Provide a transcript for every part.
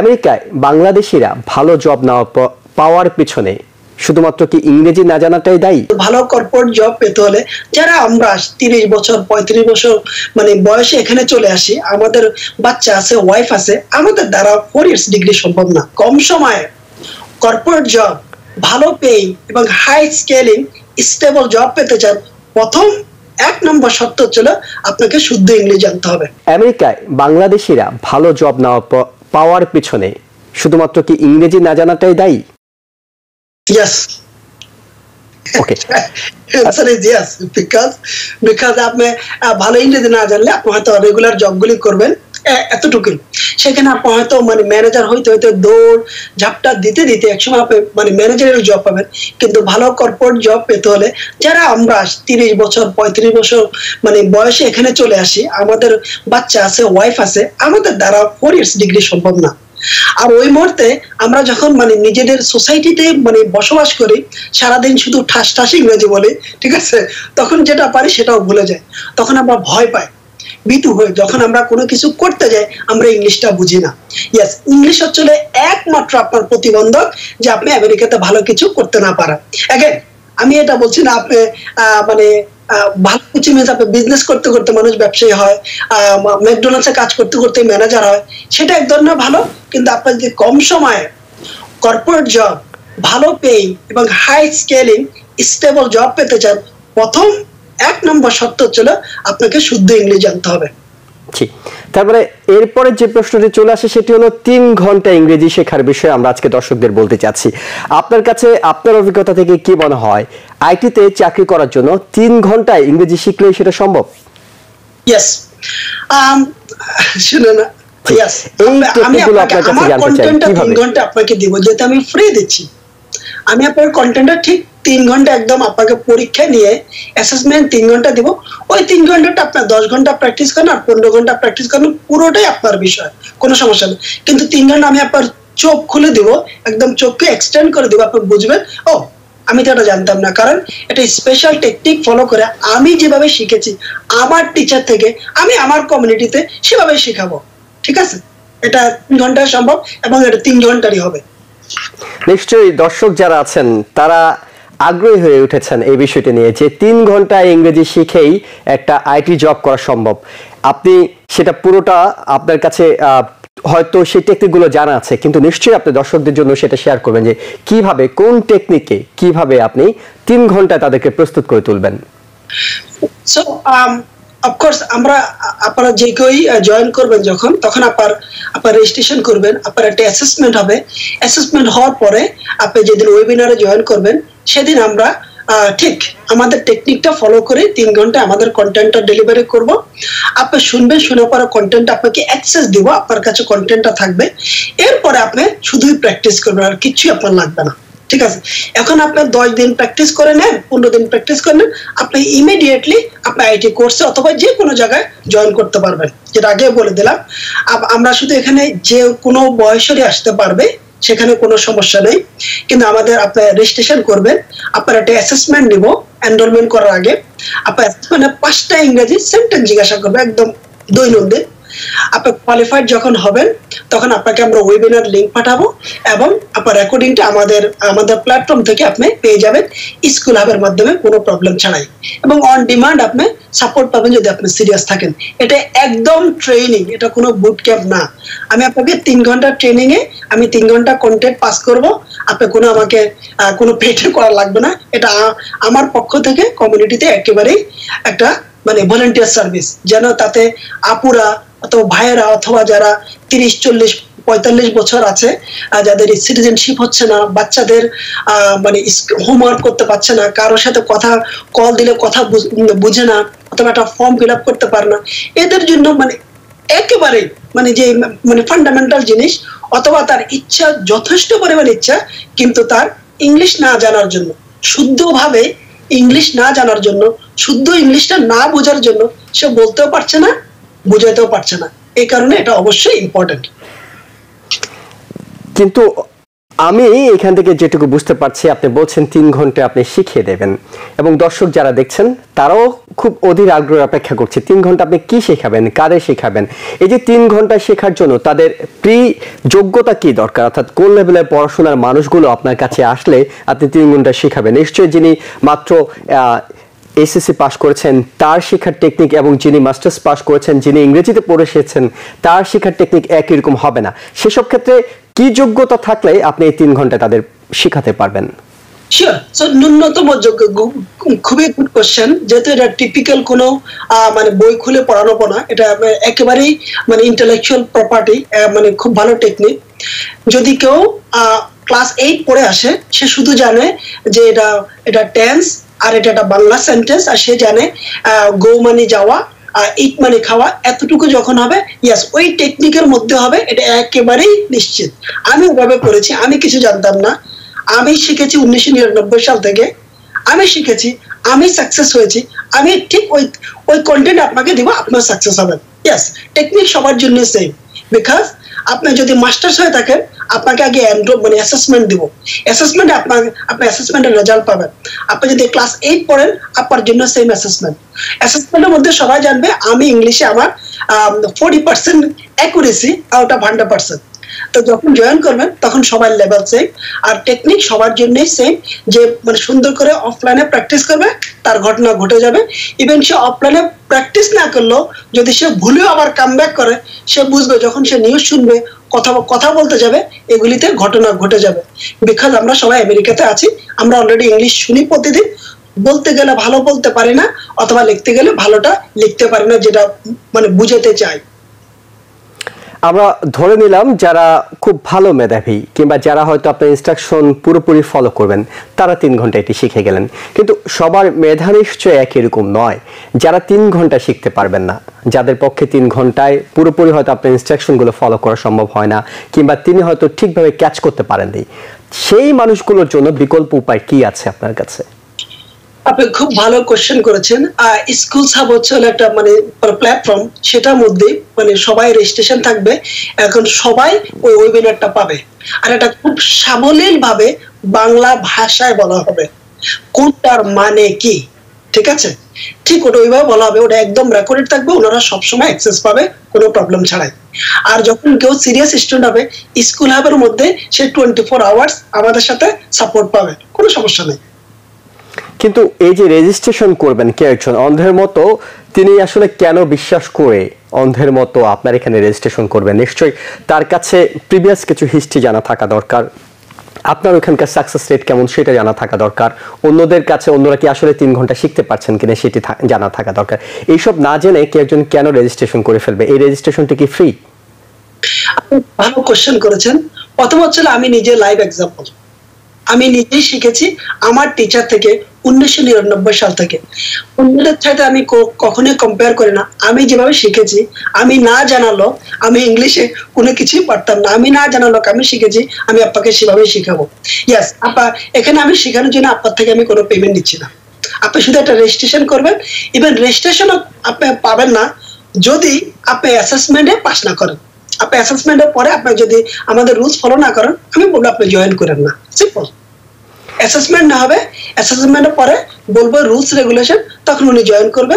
আমেরিকায় বাংলাদেশিরা ভালো জব না পাওয়ার পিছনে শুধুমাত্র কি ইংরেজি না জানাটাই দায়ী? ভালো কর্পোরেট জব পেতে হলে যারা আমরা ৩০ বছর ৩৫ বছর মানে বয়সে এখানে চলে আসি, আমাদের বাচ্চা আছে, ওয়াইফ আছে, আমাদের দ্বারা 4 years ডিগ্রি সম্ভব না। কম সময়ে কর্পোরেট জব, ভালো পেইং এবং হাই স্কেলিং স্টেবল জব পেতে চান, প্রথম ১ নম্বর শর্ত ছিল আপনাকে শুদ্ধ ইংরেজি জানতে হবে। আমেরিকায় বাংলাদেশিরা ভালো জব না পাওয়ার পিছনে শুধুমাত্র কি ইংরেজি না জানাটাই দায়ী? Yes. Okay. Answer is yes, because আপনি ভালো ইংরেজি না জানলে আপনি হয়তো রেগুলার জবগুলি করবেন, এতটুকুই। সেখানে আপনি হয়তো মানে ম্যানেজার হইতে হইতে দৌড় ঝাপটা দিতে দিতে একসময় আপনি মানে ম্যানেজারের জব পাবেন। কিন্তু ভালো কর্পোরেট জব পেতে হলে যারা আমরা ৩০ বছর ৩৫ বছর মানে বয়সে এখানে চলে আসি, আমাদের বাচ্চা আছে, ওয়াইফ আছে, আমাদের দ্বারা 4 years ডিগ্রি সম্ভব না। আর ওই মুহূর্তে আমরা যখন মানে নিজেদের সোসাইটিতে মানে বসবাস করি, সারাদিন শুধু ঠাস ঠাস ইংরেজি বলি, ঠিক আছে, তখন যেটা পারি সেটাও ভুলে যায়। তখন আমরা ভয় পাই, ভীতু হই, যখন আমরা কোনো কিছু করতে যাই আমরা ইংলিশটা বুঝি না। ইয়েস, ইংলিশ হচ্ছে একমাত্র আপনার প্রতিবন্ধক যে আপনি আমেরিকাতে ভালো কিছু করতে না পারা। এগেন, আমি এটা বলছি না আপনি মানে ভালো কিছু মিনস আপনি বিজনেস করতে করতে মানুষ ব্যবসায়ী হয়, ম্যাকডোনাল্ডসে কাজ করতে করতে ম্যানেজার হয়, সেটা এক ধরনের ভালো। কিন্তু আপনার যে কম সময়ে কর্পোরেট জব, ভালো পেইং এবং হাই স্কেলিং স্টেবল জব পেতে চান, প্রথম 1 নম্বর শর্ত ছিল আপনাকে শুদ্ধ ইংলিশ জানতে হবে। ঠিক, তারপরে এরপরে যে প্রশ্নটি চলে আসে সেটি হলো 3 ঘন্টা ইংরেজি শেখার বিষয়ে আমরা আজকে দর্শকদের বলতে চাচ্ছি। আপনার কাছে আপনার অভিজ্ঞতা থেকে কি মনে হয় আইটিতে চাকরি করার জন্য 3 ঘন্টা ইংরেজি শিখলে সেটা সম্ভব? ইয়েস, শুনুন, ইয়েস, আমি আপনার কাছে জানতে চাই কিভাবে 3 ঘন্টা আপনাকে দেব, যেটা আমি ফ্রি দিচ্ছি। আমি আপনার কন্টেন্টটা ঠিক 3 ঘন্টা একদম আপনাকে পরীক্ষা নিয়ে অ্যাসেসমেন্ট 3 ঘন্টা দেব। ওই 3 ঘন্টাটা আপনার 10 ঘন্টা প্র্যাকটিস করেন আর 15 ঘন্টা প্র্যাকটিস করেন, পুরোটাই আপনার বিষয়, কোনো সমস্যা নেই। কিন্তু 3 ঘন্টা আমি আপনার চোখ খুলে দেবো, একদম চোখকে এক্সটেন্ড করে দেবো, আপনি বুঝবেন ও আমি তো এটা জানতাম না, কারণ এটা স্পেশাল টেকনিক ফলো করে আমি যেভাবে শিখেছি আমার টিচার থেকে, আমি আমার কমিউনিটিতে সেভাবে শিখাবো, ঠিক আছে। এটা 3 ঘন্টায় সম্ভব এবং এটা 3 ঘন্টারই হবে। নিশ্চয়ই দর্শক যারা আছেন তারা আগ্রহী হয়ে উঠেছেন এই বিষয়টি নিয়ে যে 3 ঘন্টা ইংরেজি শিখেই একটা আইটি জব করা সম্ভব। আপনি সেটা পুরোটা আপনার কাছে হয়তো সেই টেকনিকগুলো জানা আছে, কিন্তু নিশ্চয়ই আপনি দর্শকদের জন্য সেটা শেয়ার করবেন যে কিভাবে, কোন টেকনিকে কিভাবে আপনি 3 ঘন্টা তাদেরকে প্রস্তুত করে তুলবেন। সো অফকোর্স আমরা আপনারা যে কেউ জয়েন করবেন যখন, তখন আপনার রেজিস্ট্রেশন করবেন, আপনার একটা অ্যাসেসমেন্ট হবে। অ্যাসেসমেন্ট হওয়ার পরে আপনি যেদিন ওয়েবিনারে জয়েন করবেন সেদিন আমরা ঠিক আমাদের টেকনিকটা ফলো করে 3 ঘন্টা আমাদের কন্টেন্টটা ডেলিভারি করব। আপনি শুনবেন, শোনার পরে কন্টেন্ট আপনাকে অ্যাক্সেস দিব, আপনার কাছে কন্টেন্টটা থাকবে। এরপরে আপনি শুধুই প্র্যাকটিস করবেন, আর কিছুই আপনার লাগবে না, ঠিক আছে। এখন আপনি 10 দিন প্র্যাকটিস করে নেন, 15 দিন প্র্যাকটিস করে নেন, আপনি ইমিডিয়েটলি আপনি আইটি কোর্সে অথবা যে কোনো জায়গায় জয়েন করতে পারবেন, যেটা আগে বলে দিলাম। আমরা শুধু এখানে যে কোনো বয়সেরই আসতে পারবে, সেখানে কোনো সমস্যা নেই। কিন্তু আমাদের আপনি রেজিস্ট্রেশন করবেন, আপনার একটা অ্যাসেসমেন্ট নিব এনরোলমেন্ট করার আগে। আপনার অ্যাসেসমেন্টে 5টা ইংরেজি সেন্টেন্স জিজ্ঞাসা করবে, একদম দৈনন্দিন। আপনি কোয়ালিফাইড যখন হবেন তখন আপনাকে আমরা ওয়েবিনার লিঙ্ক পাঠাবো এবং আপনার রেকর্ডিংটা আমাদের প্ল্যাটফর্ম থেকে আপনি পেয়ে যাবেন স্কুল হাবের মাধ্যমে, কোনো প্রবলেম ছাড়াই, এবং অন ডিমান্ড আপনি সাপোর্ট পাবেন যদি আপনি সিরিয়াস থাকেন। এটা একদম ট্রেনিং, এটা কোনো বুট ক্যাম্প না। আমি আপনাকে 3 ঘন্টার ট্রেনিংয়ে আমি 3 ঘন্টা কন্টেন্ট পাস করব, আপনি কোনো আমাকে কোনো পেটে করা লাগবে না। এটা আমার পক্ষ থেকে কমিউনিটিতে একেবারেই একটা মানে ভলেন্টিয়ার সার্ভিস, যেন তাতে আপুরা অথবা ভাইয়েরা অথবা যারা 30, 40, 45 বছর আছে, যাদের সিটিজেনশিপ হচ্ছে না, বাচ্চাদের মানে হোমওয়ার্ক করতে পারছে না, কারোর সাথে কথা কল দিলে কথা বুঝে না, অথবা একটা ফর্ম ফিল আপ করতে পারে না, এদের জন্য মানে একেবারেই মানে যে মানে ফান্ডামেন্টাল জিনিস, অথবা তার ইচ্ছা, যথেষ্ট পরিমাণ ইচ্ছা কিন্তু তার ইংলিশ না জানার জন্য, শুদ্ধভাবে ইংলিশ না জানার জন্য, শুদ্ধ ইংলিশটা না বোঝার জন্য, সে বলতেও পারছে না, বুঝাইতেও পারছে না। এই কারণে এটা অবশ্যই ইম্পর্টেন্ট। কিন্তু আমি এখান থেকে যেটুকু বুঝতে পারছি আপনি বলছেন 3 ঘন্টা আপনি শিখিয়ে দেবেন এবং দর্শক যারা দেখছেন তারাও খুব অধীর আগ্রহে অপেক্ষা করছে 3 ঘন্টা আপনি কি শেখাবেন কারে শেখাবেন এই যে 3 ঘন্টা শেখার জন্য তাদের প্রি যোগ্যতা কি দরকার অর্থাৎ কোন লেভেলে পড়াশোনার মানুষগুলো আপনার কাছে আসলে আপনি 3 ঘন্টা শেখাবেন নিশ্চয়ই যিনি মাত্র এসএসসি পাস করেছেন তার শিক্ষার টেকনিক এবং যিনি মাস্টার্স পাস করেছেন যিনি ইংরেজিতে পড়ে এসেছেন তার শিক্ষার টেকনিক একই রকম হবে না সেসব ক্ষেত্রে কি যোগ্যতা থাকলে আপনি 3 ঘন্টা তাদের শেখাতে পারবেন sure so ন্যূনতম যোগ্যতা খুবই গুড কোশ্চেন যেটা এটা টিপিক্যাল কোন মানে বই খুলে পড়ানো না এটা একেবারে মানে ইন্টেলেকচুয়াল প্রপার্টি মানে খুব ভালো টেকনিক যদি কেউ ক্লাস 8 পড়ে আসে সে শুধু জানে যে এটা টেন্স আর এটা একটা বাংলা সেন্টেন্স আর সে জানে গো মানে যাওয়া ইট মানে খাওয়া এতটুকু যখন হবে यस ওই টেকনিকের মধ্যে হবে এটা একেবারে নিশ্চিত আমি ওভাবে পড়েছি আমি কিছু জানতাম না আমি শিখেছি 1999 সাল থেকে আমি শিখেছি আমি সাকসেস হয়েছি আমি ঠিক ওই কন্টেন্ট আপনাকে দেব আপনার সাকসেস হবে यस টেকনিক সবার জন্য সেম বিকজ আপনি যদি মাস্টার্স হয়ে থাকেন আপনাকে আগে এনরোল মানে অ্যাসেসমেন্ট দেব অ্যাসেসমেন্ট আপনি অ্যাসেসমেন্টের রেজাল্ট পাবেন আপনি যদি ক্লাস 8 পড়েন আপনার জন্য সেম অ্যাসেসমেন্টের মধ্যে সবাই জানবে আমি ইংলিশে আমার 40% অ্যাকুরেসি আউট অফ 100% তো যখন জয়েন করবেন তখন সবার লেভেল সেম আর টেকনিক সবার জন্য সেম যে মানে সুন্দর করে অফলাইনে প্র্যাকটিস করবে তার ঘটনা ঘটে যাবে ইভেন সে অফলাইনে প্র্যাকটিস না করলো যদি সে ভুলেও আবার কামব্যাক করে সে বুঝবে যখন সে নিউজ শুনবে কথা বলতে যাবে এগুলিতে ঘটনা ঘটে যাবে বিকজ আমরা সবাই আমেরিকাতে আছি আমরা অলরেডি ইংলিশ শুনি প্রতিদিন বলতে গেলে ভালো বলতে পারি না অথবা লিখতে গেলে ভালোটা লিখতে পারি না যেটা মানে বুঝাতে চাই আমরা ধরে নিলাম যারা খুব ভালো মেধাবী কিংবা যারা হয়তো আপনার ইনস্ট্রাকশন পুরোপুরি ফলো করবেন তারা 3 ঘন্টা এটি শিখে গেলেন কিন্তু সবার মেধা নিশ্চয় একই রকম নয় যারা 3 ঘন্টা শিখতে পারবেন না যাদের পক্ষে 3 ঘন্টায় পুরোপুরি হয়তো আপনার ইনস্ট্রাকশন গুলো ফলো করা সম্ভব হয় না কিংবা তিনি হয়তো ঠিকভাবে ক্যাচ করতে পারেন না সেই মানুষগুলোর জন্য বিকল্প উপায় কি আছে আপনার কাছে আপনি খুব ভালো কোশ্চেন করেছেন স্কুলস হাব হচ্ছে একটা মানে প্ল্যাটফর্ম সেটার মধ্যে মানে সবাই রেজিস্ট্রেশন থাকবে এখন সবাই ওই ওয়েবিনারটা পাবে আর এটা খুব সাবলীল ভাবে বাংলা ভাষায় বলা হবে কোনটার মানে কি ঠিক আছে ঠিক ওটা ওইভাবে বলা হবে ওটা একদম রেকর্ডেড থাকবে ওনারা সব সময় অ্যাক্সেস পাবে কোনো প্রবলেম ছাড়াই আর যখন কেউ সিরিয়াস স্টুডেন্ট হবে স্কুল হাবের মধ্যে সে 24 আওয়ার্স আমাদের সাথে সাপোর্ট পাবে কোনো সমস্যা নেই কিন্তু এই যে রেজিস্ট্রেশন করবেন কে একজন অন্ধের মতো তিনি আসলে কেন বিশ্বাস করে অন্ধের মতো আপনার এখানে রেজিস্ট্রেশন করবেন নিশ্চয়ই তার কাছে প্রিভিয়াস কিছু হিস্ট্রি জানা থাকা দরকার আপনার ওখানকার সাকসেস রেট কেমন সেটা জানা থাকা দরকার অন্যদের কাছে অন্যরা কি আসলে 3 ঘন্টা শিখতে পারছেন কিনা সেটি জানা থাকা দরকার এই সব না জেনে কে একজন কেন রেজিস্ট্রেশন করে ফেলবে এই রেজিস্ট্রেশনটা কি ফ্রি আপনি ভালো কোশ্চেন করেছেন প্রথম হচ্ছে আমি নিজে লাইভ এক্সাম্পল আমি নিজেই শিখেছি আমার টিচার থেকে 1999 সাল থেকে অন্যদের সাথে আমি কখনোই কম্পেয়ার করি না আমি যেভাবে শিখেছি আমি না জানালো আমি ইংলিশে কোনো কিছুই পারতাম না আমি না জানালো আমি শিখেছি আমি আপনাকে সেভাবে শিখাবো यस আপা এখানে আমি শেখানোর জন্য আপনার থেকে আমি কোনো পেমেন্ট নিচ্ছি না আপনি শুধু একটা রেজিস্ট্রেশন করবেন ইভেন রেজিস্ট্রেশনও আপনি পাবেন না যদি আপনি অ্যাসেসমেন্টে পাস না করেন আপনি অ্যাসেসমেন্টের পরে আপনি যদি আমাদের রুলস ফলো না করেন আমি বলবো আপনি জয়েন করেন না সিম্পল অ্যাসেসমেন্ট না হবে অ্যাসেসমেন্টের পরে বলবো রুলস রেগুলেশন তখন উনি জয়েন করবে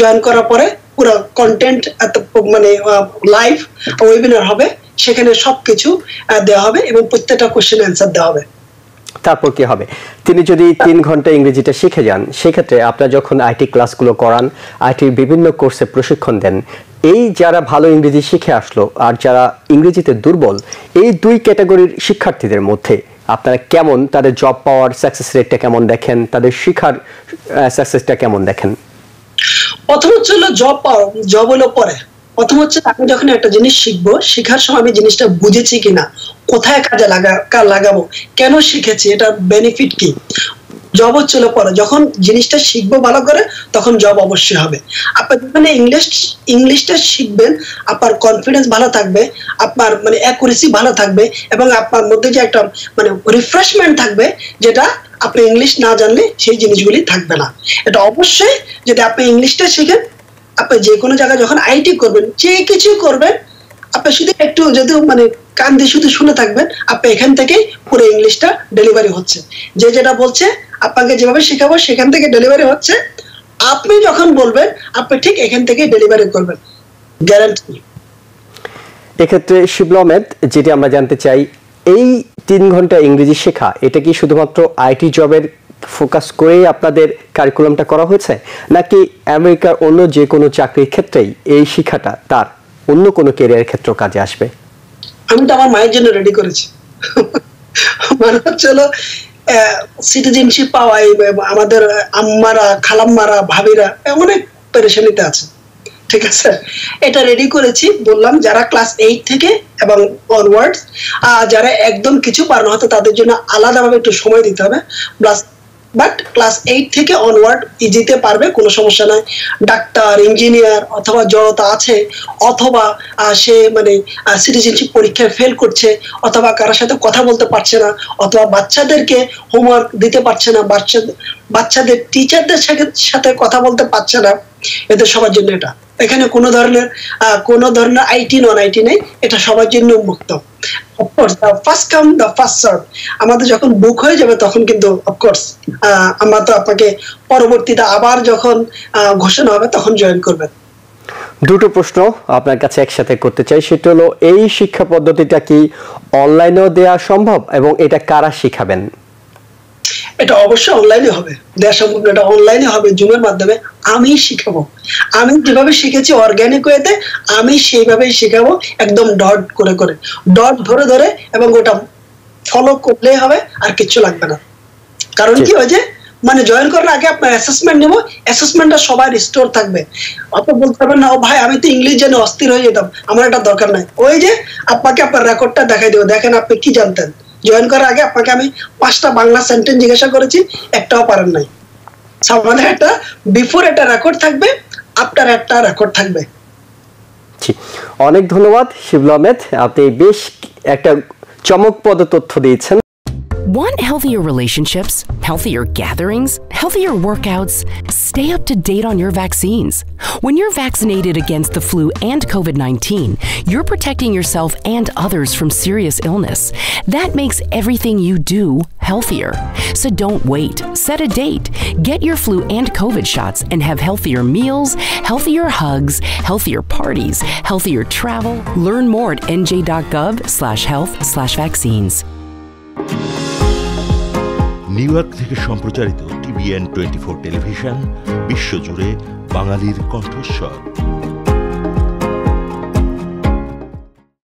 জয়েন করার পরে পুরো কন্টেন্ট মানে লাইভ ওয়েবিনার হবে সেখানে সবকিছু দেওয়া হবে এবং প্রত্যেকটা কোশ্চেন অ্যানসার দেওয়া হবে তারপর কি হবে তিনি যদি 3 ঘন্টা ইংরেজিটা শিখে যান সেই ক্ষেত্রে আপনি যখন আইটি ক্লাসগুলো করান আইটির বিভিন্ন কোর্সে প্রশিক্ষণ দেন এই যারা ভালো ইংরেজি শিখে আসলো আর যারা ইংরেজিতে দুর্বল এই দুই ক্যাটাগরির শিক্ষার্থীদের মধ্যে আপনারা কেমন তাদের জব পাওয়ার সাকসেস রেটটা কেমন দেখেন তাদের শিক্ষার সাকসেসটা কেমন দেখেন প্রথম হচ্ছে জব পাওয়ার জব হলো পরে প্রথম হচ্ছে আমি যখন একটা জিনিস শিখবো শেখার সময় আমি জিনিসটা বুঝেছি কিনা কোথায় কাজে লাগাবো কেন শিখেছি এটা বেনিফিট কি জব হচ্ছিল পরে যখন জিনিসটা শিখবো ভালো করে তখন জব অবশ্যই হবে আপনি মানে ইংলিশটা শিখবেন আপনার কনফিডেন্স ভালো থাকবে আপনার মানে অ্যাকুরেসি ভালো থাকবে এবং আপনার মধ্যে যে একটা মানে রিফ্রেশমেন্ট থাকবে যেটা আপনি ইংলিশ না জানলে সেই জিনিসগুলি থাকবে না এটা অবশ্যই যদি আপনি ইংলিশটা শিখেন আপনি যে কোনো জায়গায় যখন আইটি করবেন যে কিছু করবেন আপনি শুধু একটু যদি মানে কান দিয়ে শুধু শুনে থাকবেন, আপনি এখান থেকে পুরো ইংলিশটা ডেলিভারি হচ্ছে। যে যেটা বলছে আপনাকে যেভাবে শেখাবো সেখান থেকে ডেলিভারি হচ্ছে, আপনি যখন বলবেন আপনি ঠিক এখান থেকে ডেলিভারি করবেন, গ্যারান্টি। এক্ষেত্রে শিবল আহমেদ, যেটি আমরা জানতে চাই, এই 3 ঘন্টা ইংরেজি শেখা এটা কি শুধুমাত্র আইটি জবের ফোকাস করে আপনাদের কারিকুলামটা করা হয়েছে, নাকি আমেরিকার অন্য যে কোনো চাকরির ক্ষেত্রেই এই শিক্ষাটা তার অন্য কোনো ক্যারিয়ার ক্ষেত্রে কাজে আসবে? আমি তো আমার মায়ের জন্য রেডি করেছি, মানে চলো সিটিজেনশিপ পাওয়াই। আমাদের আম্মারা, খালাম্মারা, ভাবিরা অনেক পেরেশানিতে আছে, ঠিক আছে, এটা রেডি করেছি। বললাম যারা ক্লাস 8 থেকে এবং অনওয়ার্ডস, যারা একদম কিছু পার না হতো তাদের জন্য আলাদাভাবে একটু সময় দিতে হবে, বাট ক্লাস 8 থেকে অনওয়ার্ড ইজিতে পারবে, কোনো সমস্যা নাই। ডাক্তার, ইঞ্জিনিয়ার অথবা জড়তা আছে, অথবা সে মানে সিটিজেনশিপ পরীক্ষায় ফেল করছে, অথবা কারোর সাথে কথা বলতে পারছে না, অথবা বাচ্চাদেরকে হোমওয়ার্ক দিতে পারছে না, বাচ্চাদের টিচারদের সাথে কথা বলতে পারছে না, এদের সবার জন্য এটা। এখানে কোনো ধরনের আইটি নন আইটি নেই, এটা সবার জন্য মুক্ত। Of course the first come the first serve, আমাদের যখন বুক হয়ে যাবে তখন কিন্তু অফকোর্স আমরা তো আপনাকে পরবর্তীতে আবার যখন ঘোষণা হবে তখন জয়েন করবেন। দুটো প্রশ্ন আপনার কাছে একসাথে করতে চাই, সেটা হলো এই শিক্ষা পদ্ধতিটা কি অনলাইনেও দেওয়া সম্ভব, এবং এটা কারা শিখাবেন? এটা অবশ্যই অনলাইনে হবে, দেশ সম্পূর্ণটা অনলাইনে হবে, জুমের মাধ্যমে। আমি শিখাবো, আমি যেভাবে শিখেছি অর্গানিক ওয়েতে, আমি সেইভাবেই শিখাবো, একদম ডট করে করে, ডট ধরে ধরে, এবং ওটা ফলো করলেই হবে, আর কিচ্ছু লাগবে না। কারণ কি হয় যে মানে জয়েন করার আগে আপনার অ্যাসেসমেন্ট নেবো, অ্যাসেসমেন্টটা সবার স্টোর থাকবে। আপনি বলতে পারবেন না, ও ভাই আমি তো ইংলিশ জানি অস্থির হয়ে যেতাম, আমার এটা দরকার নাই। ওই যে আপনাকে আপনার রেকর্ডটা দেখাই দেবো, দেখেন আপনি কি জানতেন। জয়েন করার আগে আপনাকে আমি 5টা বাংলা সেন্টেন্স জিজ্ঞাসা করেছি, একটাও পারেন নাই। সামনে একটা বিফোর একটা রেকর্ড থাকবে, আফটার একটা রেকর্ড থাকবে। জি, অনেক ধন্যবাদ শিবল আহমেদ, আপনি বেশ একটা চমকপ্রদ তথ্য দিয়েছেন। Want healthier relationships, healthier gatherings, healthier workouts? Stay up to date on your vaccines. When you're vaccinated against the flu and COVID-19, you're protecting yourself and others from serious illness. That makes everything you do healthier. So don't wait. Set a date. Get your flu and COVID shots and have healthier meals, healthier hugs, healthier parties, healthier travel. Learn more at nj.gov/health/vaccines. New York থেকে সম্প্রচারিত টিবিএন24 television, বিশ্বজুড়ে বাঙালির কণ্ঠস্বর।